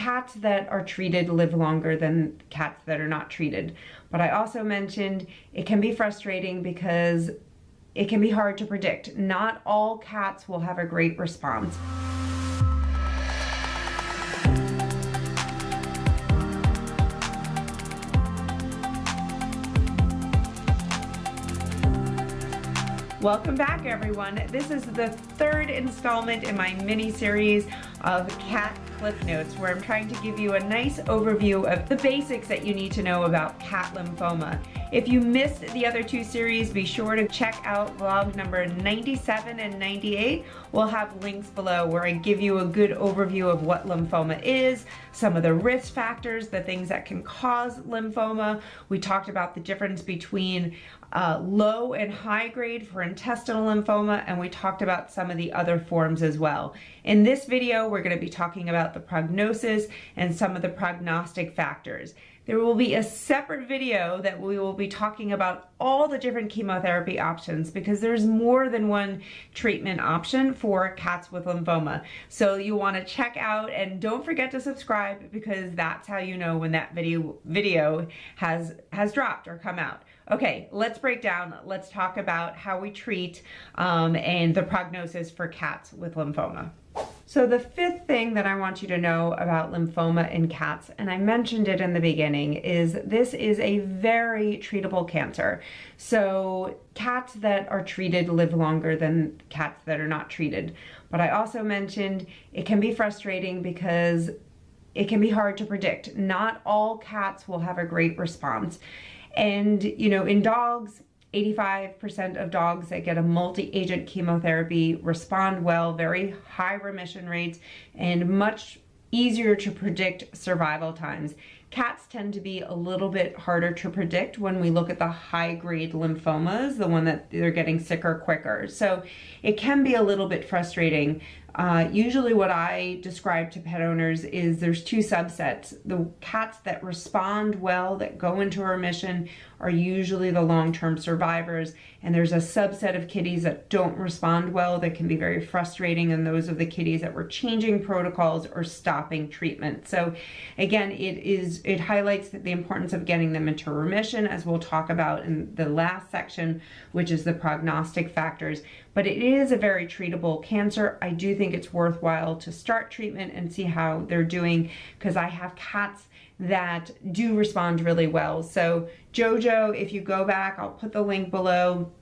cats that are treated live longer than cats that are not treated. But I also mentioned it can be frustrating because it can be hard to predict. Not all cats will have a great response. Welcome back, everyone. This is the third installment in my mini-series of cat cliff notes, where I'm trying to give you a nice overview of the basics that you need to know about cat lymphoma. If you missed the other two series, be sure to check out vlog number 97 and 98. We'll have links below where I give you a good overview of what lymphoma is, some of the risk factors, the things that can cause lymphoma. We talked about the difference between low and high grade for intestinal lymphoma, and we talked about some of the other forms as well. In this video, we're going to be talking about the prognosis and some of the prognostic factors. There will be a separate video that we will be talking about all the different chemotherapy options, because there's more than one treatment option for cats with lymphoma. So you want to check out, and don't forget to subscribe, because that's how you know when that video has dropped or come out. Okay, let's break down. Let's talk about how we treat and the prognosis for cats with lymphoma. So the fifth thing that I want you to know about lymphoma in cats, and I mentioned it in the beginning, is this is a very treatable cancer. So cats that are treated live longer than cats that are not treated. But I also mentioned it can be frustrating because it can be hard to predict. Not all cats will have a great response. And, you know, in dogs, 85% of dogs that get a multi-agent chemotherapy respond well, very high remission rates, and much easier to predict survival times. Cats tend to be a little bit harder to predict when we look at the high-grade lymphomas, the one that they're getting sicker quicker. So it can be a little bit frustrating. Usually what I describe to pet owners is there's two subsets. The cats that respond well, that go into remission, are usually the long-term survivors. And there's a subset of kitties that don't respond well that can be very frustrating, and those are the kitties that were changing protocols or stopping treatment. So again, it highlights the importance of getting them into remission, as we'll talk about in the last section, which is the prognostic factors. But it is a very treatable cancer. I do think it's worthwhile to start treatment and see how they're doing, because I have cats that do respond really well. So Jojo, if you go back, I'll put the link below,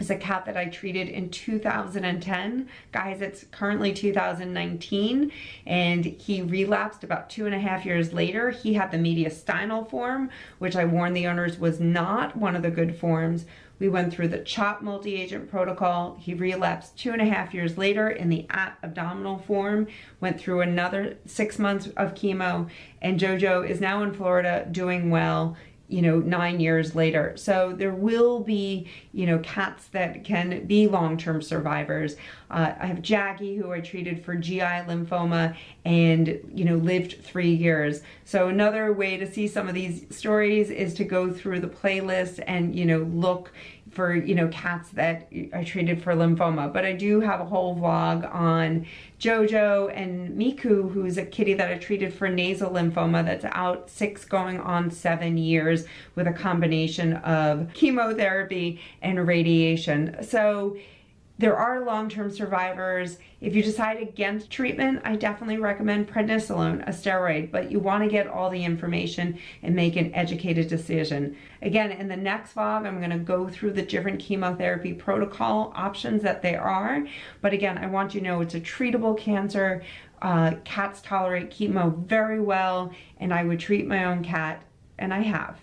is a cat that I treated in 2010. Guys, it's currently 2019, and he relapsed about 2.5 years later. He had the mediastinal form, which I warned the owners was not one of the good forms. We went through the CHOP multi-agent protocol. He relapsed 2.5 years later in the abdominal form, went through another 6 months of chemo, and Jojo is now in Florida doing well, you know, 9 years later. So there will be, you know, cats that can be long-term survivors. I have Jackie, who I treated for GI lymphoma and, you know, lived 3 years. So another way to see some of these stories is to go through the playlist and, you know, look for, you know, cats that I treated for lymphoma. But I do have a whole vlog on Jojo and Miku, who's a kitty that I treated for nasal lymphoma that's out 6 going on 7 years with a combination of chemotherapy and radiation. So there are long-term survivors. If you decide against treatment, I definitely recommend prednisolone, a steroid, but you want to get all the information and make an educated decision. Again, in the next vlog, I'm going to go through the different chemotherapy protocol options that there are. But again, I want you to know it's a treatable cancer. Cats tolerate chemo very well, and I would treat my own cat, and I have.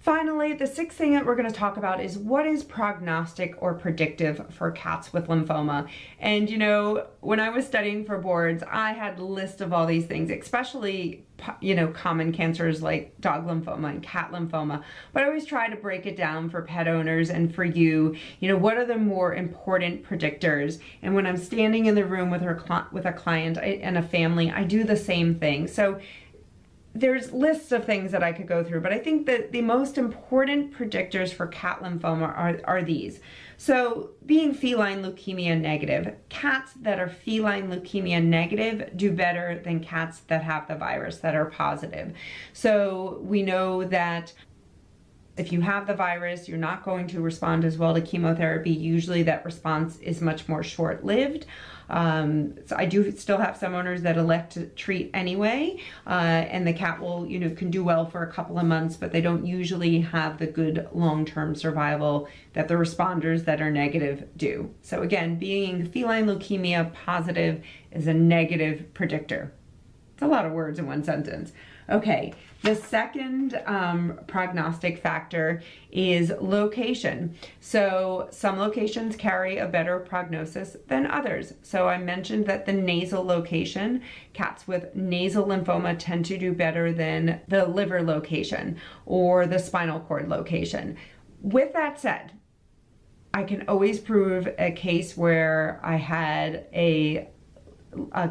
Finally, the sixth thing that we're going to talk about is what is prognostic or predictive for cats with lymphoma. And you know, when I was studying for boards, I had a list of all these things, especially, you know, common cancers like dog lymphoma and cat lymphoma. But I always try to break it down for pet owners and for you, you know, what are the more important predictors? And when I'm standing in the room with a client and a family, I do the same thing. So There's lists of things that I could go through, but I think that the most important predictors for cat lymphoma are these. So being feline leukemia negative, cats that are feline leukemia negative do better than cats that have the virus that are positive. So we know that if you have the virus, you're not going to respond as well to chemotherapy. Usually that response is much more short-lived. So I do still have some owners that elect to treat anyway, and the cat will, you know, can do well for a couple of months, but they don't usually have the good long-term survival that the responders that are negative do. So again, being feline leukemia positive is a negative predictor. It's a lot of words in one sentence. Okay, the second prognostic factor is location. So some locations carry a better prognosis than others. So I mentioned that the nasal location, cats with nasal lymphoma tend to do better than the liver location or the spinal cord location. With that said, I can always prove a case where I had a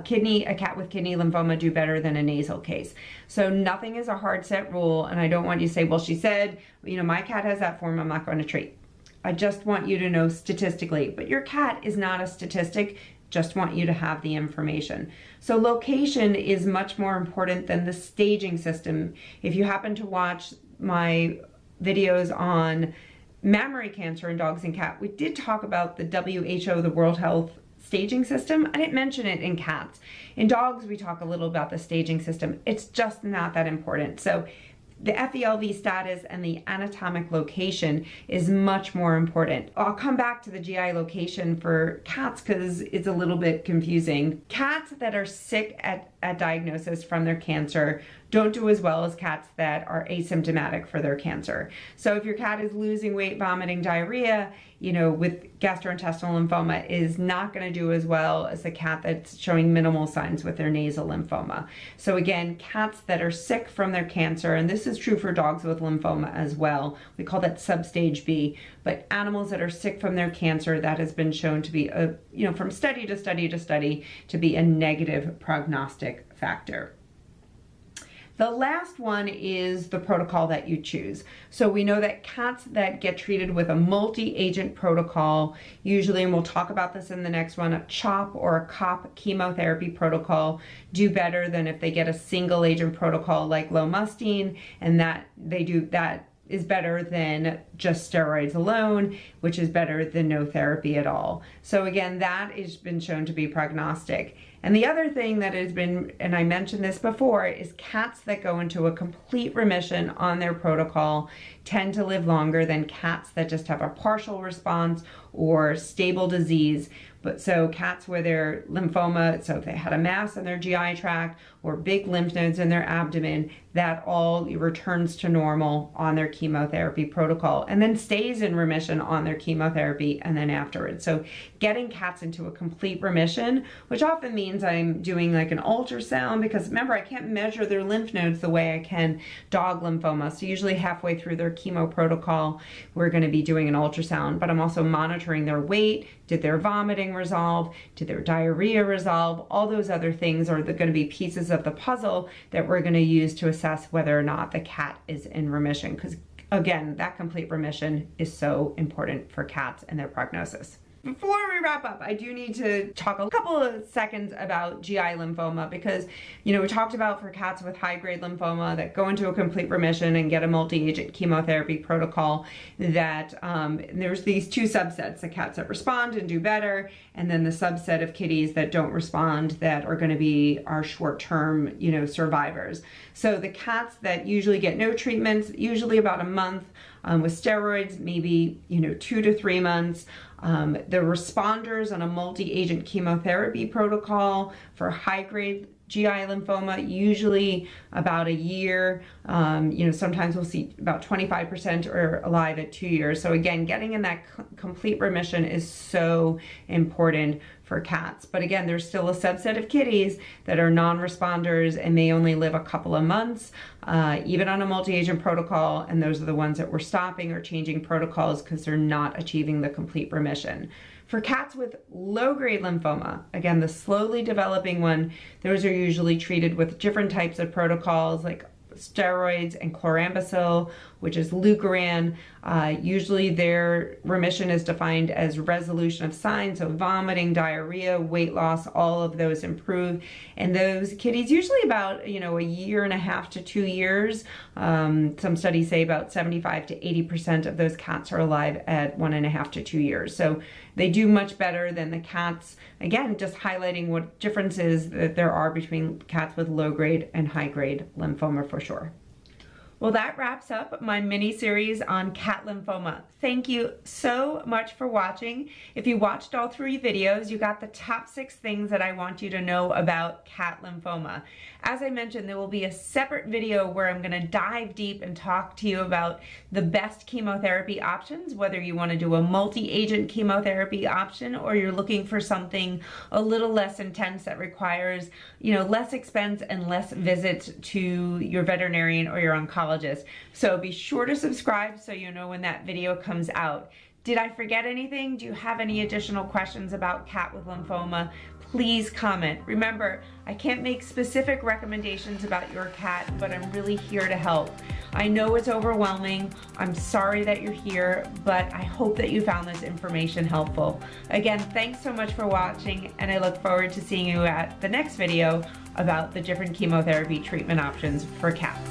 cat with kidney lymphoma do better than a nasal case. So nothing is a hard set rule, and I don't want you to say, well, she said, you know, my cat has that form, I'm not going to treat. I just want you to know statistically, but your cat is not a statistic, just want you to have the information. So location is much more important than the staging system. If you happen to watch my videos on mammary cancer in dogs and cats, we did talk about the WHO, the World Health Staging system. I didn't mention it in cats. In dogs, we talk a little about the staging system. It's just not that important. So the FELV status and the anatomic location is much more important. I'll come back to the GI location for cats because it's a little bit confusing. Cats that are sick at diagnosis from their cancer don't do as well as cats that are asymptomatic for their cancer. So if your cat is losing weight, vomiting, diarrhea, you know, with gastrointestinal lymphoma is not going to do as well as a cat that's showing minimal signs with their nasal lymphoma. So again, cats that are sick from their cancer, and this is true for dogs with lymphoma as well, we call that substage B, but animals that are sick from their cancer, that has been shown to be, a, you know, from study to study to study, to be a negative prognostic factor. The last one is the protocol that you choose. So we know that cats that get treated with a multi-agent protocol, usually, and we'll talk about this in the next one, a CHOP or a COP chemotherapy protocol do better than if they get a single agent protocol like Lomustine, and that is better than just steroids alone, which is better than no therapy at all. So again, that has been shown to be prognostic. And the other thing that has been, and I mentioned this before, is cats that go into a complete remission on their protocol tend to live longer than cats that just have a partial response or stable disease. But so cats where their lymphoma, so if they had a mass in their GI tract or big lymph nodes in their abdomen, that all returns to normal on their chemotherapy protocol and then stays in remission on their chemotherapy and then afterwards. So getting cats into a complete remission, which often means I'm doing like an ultrasound, because remember, I can't measure their lymph nodes the way I can dog lymphoma. So usually halfway through their chemo protocol, we're going to be doing an ultrasound, but I'm also monitoring their weight. Did their vomiting resolve? Did their diarrhea resolve? All those other things are going to be pieces of the puzzle that we're going to use to assess whether or not the cat is in remission. Because again, that complete remission is so important for cats and their prognosis. Before we wrap up, I do need to talk a couple of seconds about GI lymphoma, because, you know, we talked about for cats with high-grade lymphoma that go into a complete remission and get a multi-agent chemotherapy protocol that there's these two subsets, the cats that respond and do better, and then the subset of kitties that don't respond that are going to be our short-term, you know, survivors. So the cats that usually get no treatments, usually about a month with steroids, maybe, you know, 2 to 3 months. The responders on a multi-agent chemotherapy protocol for high-grade GI lymphoma, usually about a year. You know, sometimes we'll see about 25% are alive at 2 years. So again, getting in that complete remission is so important for cats. But again, there's still a subset of kitties that are non-responders and may only live a couple of months, even on a multi-agent protocol, and those are the ones that we're stopping or changing protocols because they're not achieving the complete remission. For cats with low-grade lymphoma, again, the slowly developing one, those are usually treated with different types of protocols like steroids and chlorambucil, which is Leucaran. Usually their remission is defined as resolution of signs, so vomiting, diarrhea, weight loss, all of those improve. And those kitties, usually about, you know, 1.5 to 2 years. Some studies say about 75 to 80% of those cats are alive at 1.5 to 2 years. So they do much better than the cats, again, just highlighting what differences that there are between cats with low-grade and high-grade lymphoma for sure. Well, that wraps up my mini-series on cat lymphoma. Thank you so much for watching. If you watched all 3 videos, you got the top 6 things that I want you to know about cat lymphoma. As I mentioned, there will be a separate video where I'm gonna dive deep and talk to you about the best chemotherapy options, whether you wanna do a multi-agent chemotherapy option or you're looking for something a little less intense that requires, you know, less expense and less visits to your veterinarian or your oncologist. So be sure to subscribe so you know when that video comes out. Did I forget anything? Do you have any additional questions about cat with lymphoma? Please comment. Remember, I can't make specific recommendations about your cat, but I'm really here to help. I know it's overwhelming. I'm sorry that you're here, but I hope that you found this information helpful. Again, thanks so much for watching, and I look forward to seeing you at the next video about the different chemotherapy treatment options for cats.